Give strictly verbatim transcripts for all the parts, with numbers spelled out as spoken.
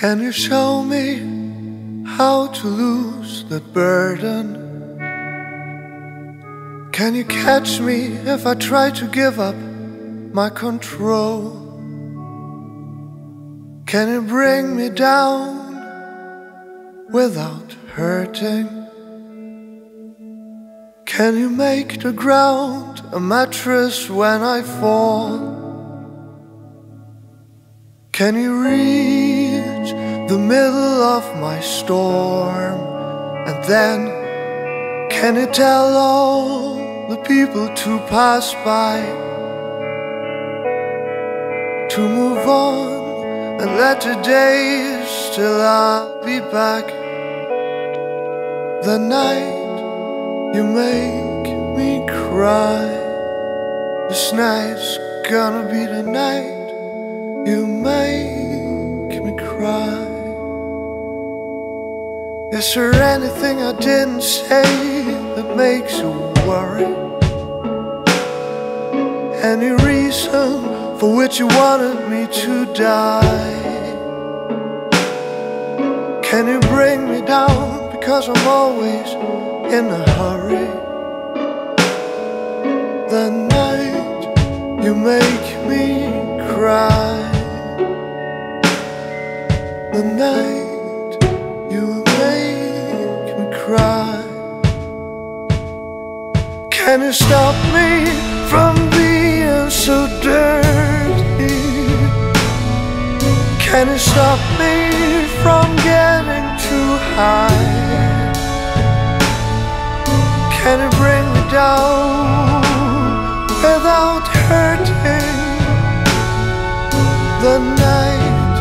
Can you show me how to lose that burden? Can you catch me if I try to give up my control? Can you bring me down without hurting? Can you make the ground a mattress when I fall? Can you reach the middle of my storm? And then can you tell all the people to pass by, to move on and let the days till I'll be back? The night you make me cry, this night's gonna be the night you make me cry. Is there anything I didn't say that makes you worry? Any reason for which you wanted me to die? Can you bring me down because I'm always in a hurry? The night you make me cry, the night you make me cry. Can you stop me from being so dirty? Can you stop me from getting too high? Can you bring me down without hurting? The night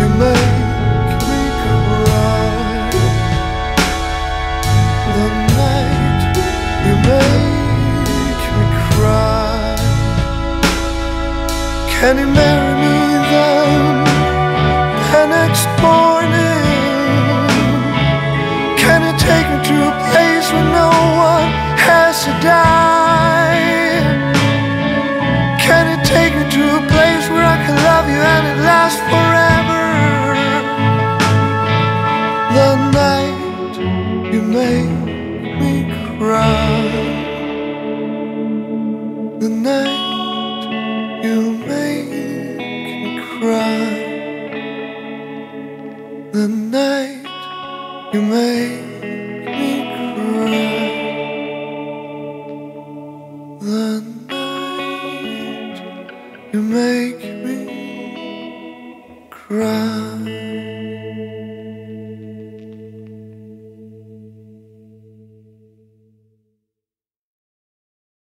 you make me cry, the night you make Can you marry me then, the next morning? Can you take me to a place where no one has to die? Can you take me to a place where I can love you and it lasts forever? The night you make me cry, the night the night you make me cry, the night you make me cry.